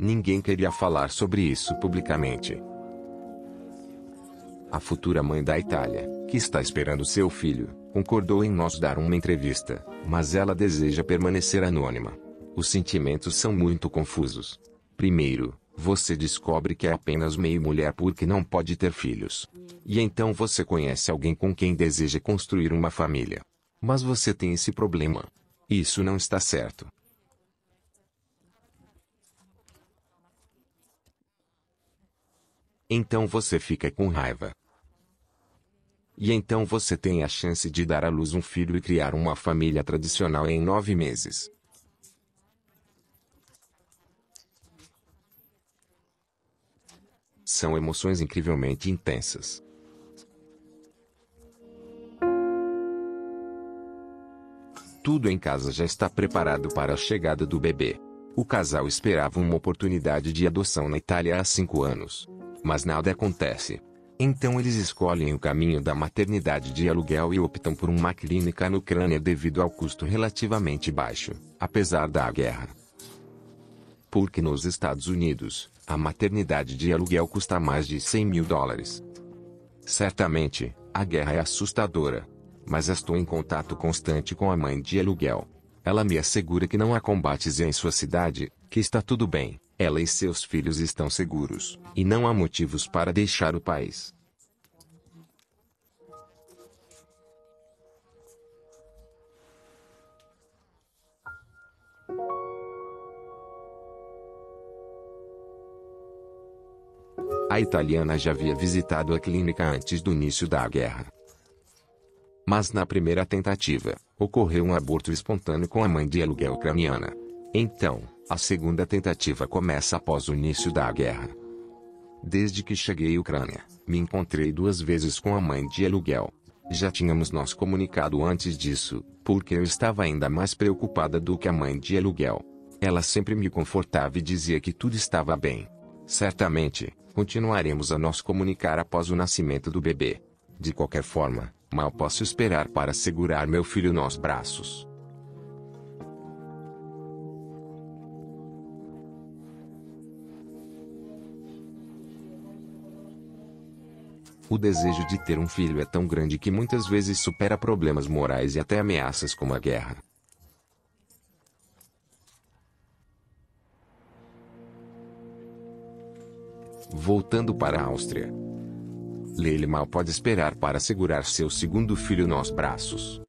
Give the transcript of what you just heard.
Ninguém queria falar sobre isso publicamente. A futura mãe da Itália, que está esperando seu filho, concordou em nos dar uma entrevista, mas ela deseja permanecer anônima. Os sentimentos são muito confusos. Primeiro, você descobre que é apenas meio mulher porque não pode ter filhos. E então você conhece alguém com quem deseja construir uma família. Mas você tem esse problema. Isso não está certo. Então você fica com raiva. E então você tem a chance de dar à luz um filho e criar uma família tradicional em 9 meses. São emoções incrivelmente intensas. Tudo em casa já está preparado para a chegada do bebê. O casal esperava uma oportunidade de adoção na Itália há 5 anos. Mas nada acontece. Então eles escolhem o caminho da maternidade de aluguel e optam por uma clínica na Ucrânia devido ao custo relativamente baixo, apesar da guerra. Porque nos Estados Unidos, a maternidade de aluguel custa mais de $100 mil. Certamente, a guerra é assustadora. Mas estou em contato constante com a mãe de aluguel. Ela me assegura que não há combates em sua cidade, que está tudo bem. Ela e seus filhos estão seguros, e não há motivos para deixar o país. A italiana já havia visitado a clínica antes do início da guerra. Mas na primeira tentativa, ocorreu um aborto espontâneo com a mãe de aluguel ucraniana. Então, a segunda tentativa começa após o início da guerra. Desde que cheguei à Ucrânia, me encontrei 2 vezes com a mãe de aluguel. Já tínhamos nos comunicado antes disso, porque eu estava ainda mais preocupada do que a mãe de aluguel. Ela sempre me confortava e dizia que tudo estava bem. Certamente, continuaremos a nos comunicar após o nascimento do bebê. De qualquer forma, mal posso esperar para segurar meu filho nos braços. O desejo de ter um filho é tão grande que muitas vezes supera problemas morais e até ameaças como a guerra. Voltando para a Áustria, Leila mal pode esperar para segurar seu segundo filho nos braços.